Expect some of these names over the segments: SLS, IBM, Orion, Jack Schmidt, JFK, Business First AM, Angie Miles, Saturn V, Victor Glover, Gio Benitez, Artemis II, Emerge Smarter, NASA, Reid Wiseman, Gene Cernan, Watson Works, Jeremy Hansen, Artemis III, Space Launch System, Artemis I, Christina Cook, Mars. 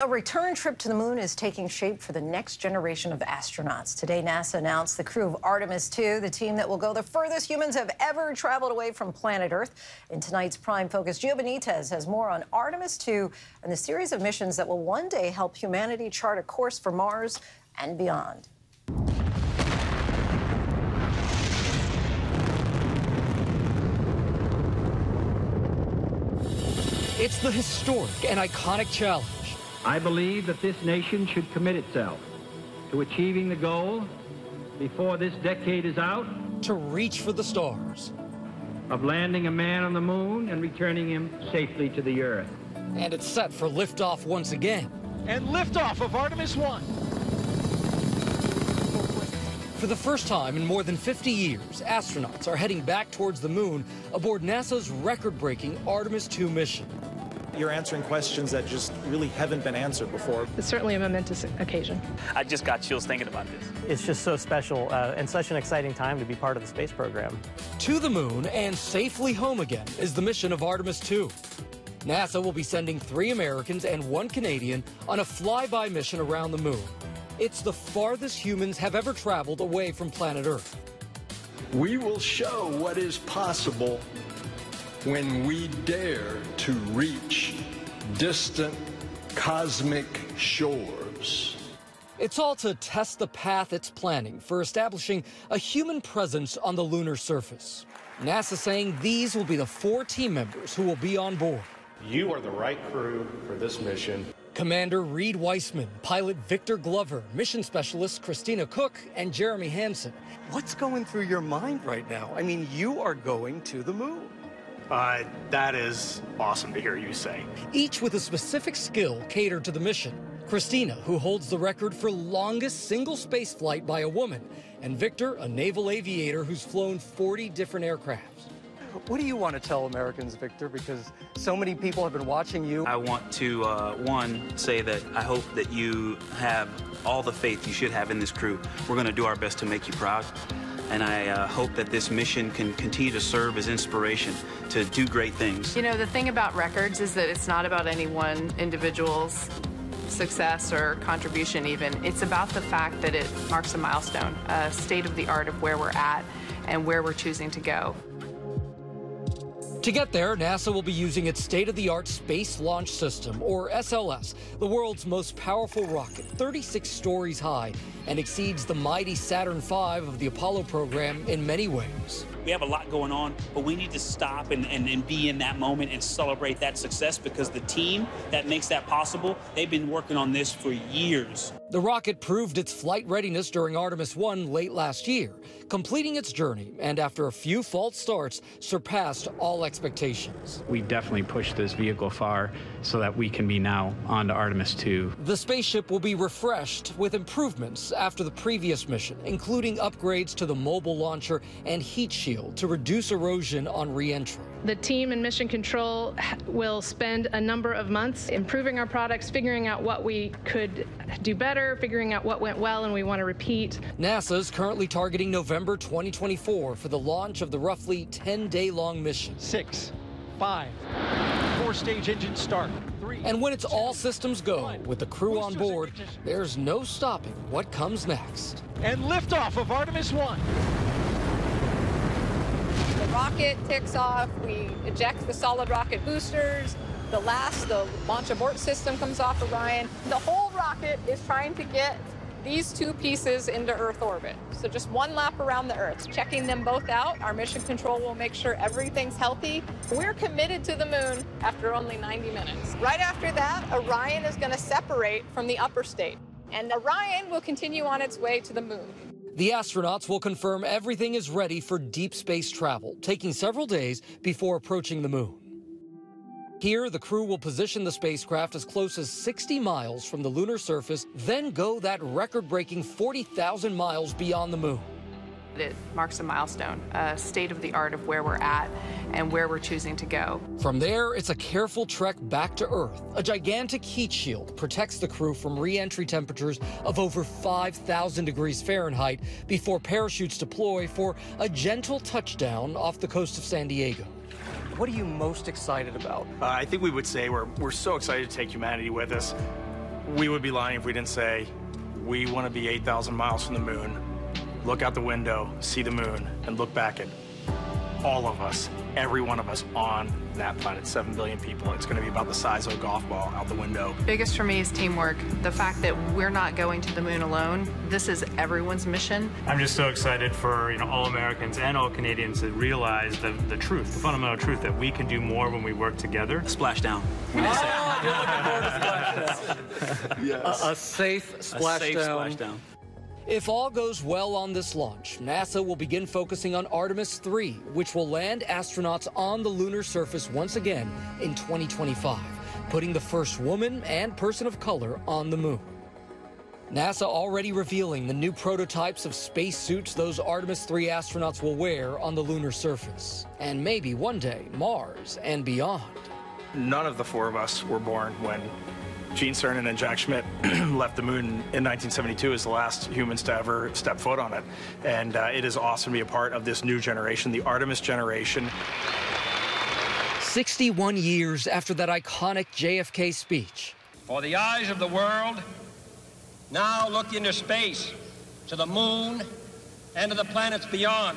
A return trip to the moon is taking shape for the next generation of astronauts. Today, NASA announced the crew of Artemis II, the team that will go the furthest humans have ever traveled away from planet Earth. In tonight's Prime Focus, Gio Benitez has more on Artemis II and the series of missions that will one day help humanity chart a course for Mars and beyond. It's the historic and iconic challenge. I believe that this nation should commit itself to achieving the goal before this decade is out. To reach for the stars. Of landing a man on the moon and returning him safely to the Earth. And it's set for liftoff once again. And liftoff of Artemis I. For the first time in more than 50 years, astronauts are heading back towards the moon aboard NASA's record-breaking Artemis II mission. You're answering questions that just really haven't been answered before. It's certainly a momentous occasion. I just got chills thinking about this. It's just so special and such an exciting time to be part of the space program. To the moon and safely home again is the mission of Artemis II. NASA will be sending 3 Americans and 1 Canadian on a flyby mission around the moon. It's the farthest humans have ever traveled away from planet Earth. We will show what is possible when we dare to reach distant cosmic shores. It's all to test the path it's planning for establishing a human presence on the lunar surface. NASA saying these will be the 4 team members who will be on board. You are the right crew for this mission. Commander Reid Wiseman, pilot Victor Glover, mission specialists Christina Cook, and Jeremy Hansen. What's going through your mind right now? I mean, you are going to the moon. That is awesome to hear you say. Each with a specific skill catered to the mission. Christina, who holds the record for longest single space flight by a woman, and Victor, a naval aviator who's flown 40 different aircrafts. What do you want to tell Americans, Victor? Because so many people have been watching you. I want to, one, say that I hope that you have all the faith you should have in this crew. We're going to do our best to make you proud. And I hope that this mission can continue to serve as inspiration to do great things. You know, the thing about records is that it's not about any one individual's success or contribution even. It's about the fact that it marks a milestone, a state of the art of where we're at and where we're choosing to go. To get there, NASA will be using its state-of-the-art Space Launch System, or SLS, the world's most powerful rocket, 36 stories high, and exceeds the mighty Saturn V of the Apollo program in many ways. We have a lot going on, but we need to stop and be in that moment and celebrate that success, because the team that makes that possible, they've been working on this for years. The rocket proved its flight readiness during Artemis I late last year, completing its journey, and after a few false starts, surpassed all expectations. We definitely pushed this vehicle far so that we can be now on to Artemis II. The spaceship will be refreshed with improvements after the previous mission, including upgrades to the mobile launcher and heat shield to reduce erosion on re-entry. The team and mission control will spend a number of months improving our products, figuring out what we could do better, figuring out what went well and we want to repeat. NASA is currently targeting November 2024 for the launch of the roughly 10-day-long mission. 6, 5, 4-stage engine start. 3. And when it's all systems go with the crew on board, there's no stopping what comes next. And liftoff of Artemis I. The rocket takes off. We eject the solid rocket boosters. The launch abort system comes off Orion. The whole rocket is trying to get these 2 pieces into Earth orbit. So just 1 lap around the Earth, checking them both out. Our mission control will make sure everything's healthy. We're committed to the moon after only 90 minutes. Right after that, Orion is going to separate from the upper state, and Orion will continue on its way to the moon. The astronauts will confirm everything is ready for deep space travel, taking several days before approaching the moon. Here, the crew will position the spacecraft as close as 60 miles from the lunar surface, then go that record-breaking 40,000 miles beyond the moon. It marks a milestone, a state of the art of where we're at and where we're choosing to go. From there, it's a careful trek back to Earth. A gigantic heat shield protects the crew from re-entry temperatures of over 5,000 degrees Fahrenheit before parachutes deploy for a gentle touchdown off the coast of San Diego. What are you most excited about? I think we would say we're so excited to take humanity with us. We would be lying if we didn't say we want to be 8,000 miles from the moon, look out the window, see the moon, and look back at all of us, every one of us on that planet, 7 billion people. It's going to be about the size of a golf ball out the window. Biggest for me is teamwork. The fact that we're not going to the moon alone, this is everyone's mission. I'm just so excited for all Americans and all Canadians to realize the truth, the fundamental truth, that we can do more when we work together. Splashdown. Yes. A safe splashdown. If all goes well on this launch, NASA will begin focusing on Artemis III, which will land astronauts on the lunar surface once again in 2025, putting the first woman and person of color on the moon. NASA already revealing the new prototypes of spacesuits those Artemis III astronauts will wear on the lunar surface, and maybe one day Mars and beyond. None of the four of us were born when Gene Cernan and Jack Schmidt left the moon in 1972 as the last humans to ever step foot on it. And it is awesome to be a part of this new generation, the Artemis generation. 61 years after that iconic JFK speech. For the eyes of the world now look into space, to the moon and to the planets beyond.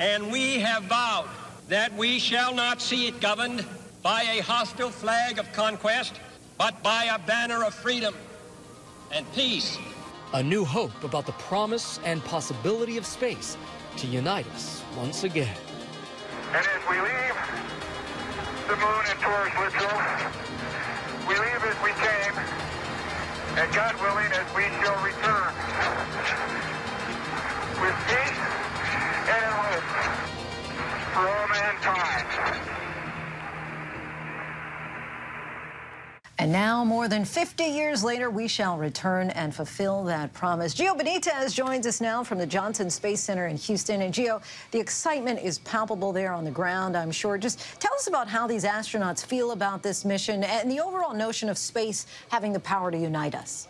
And we have vowed that we shall not see it governed by a hostile flag of conquest, but by a banner of freedom and peace. A new hope about the promise and possibility of space to unite us once again. And as we leave the moon and towards Littrow, we leave as we came, and God willing, as we shall return with peace and hope for all mankind. And now, more than 50 years later, we shall return and fulfill that promise. Gio Benitez joins us now from the Johnson Space Center in Houston. And Gio, the excitement is palpable there on the ground, I'm sure. Just tell us about how these astronauts feel about this mission and the overall notion of space having the power to unite us.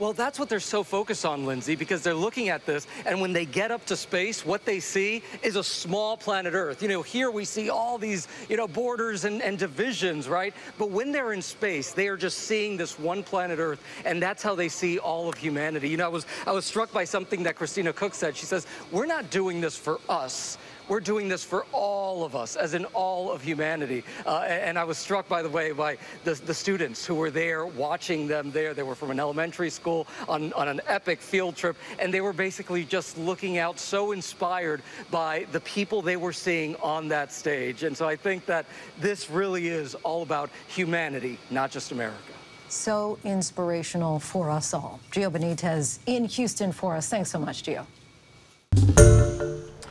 Well, that's what they're so focused on, Lindsay, because they're looking at this, and when they get up to space, what they see is a small planet Earth. Here we see all these, borders and divisions, right? But when they're in space, they are just seeing this one planet Earth, and that's how they see all of humanity. I was struck by something that Christina Cook said. She says, we're not doing this for us. We're doing this for all of us, as in all of humanity. And I was struck, by the way, by the students who were there, watching them there. They were from an elementary school on an epic field trip, and they were basically just looking out, so inspired by the people they were seeing on that stage. And so I think that this really is all about humanity, not just America. So inspirational for us all. Gio Benitez in Houston for us. Thanks so much, Gio.